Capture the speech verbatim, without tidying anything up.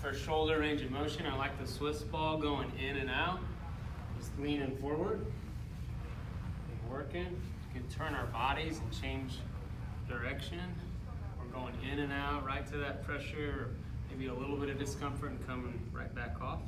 for shoulder range of motion, I like the Swiss ball going in and out. Just leaning forward and working. We can turn our bodies and change direction. We're going in and out, right to that pressure, maybe a little bit of discomfort and coming right back off.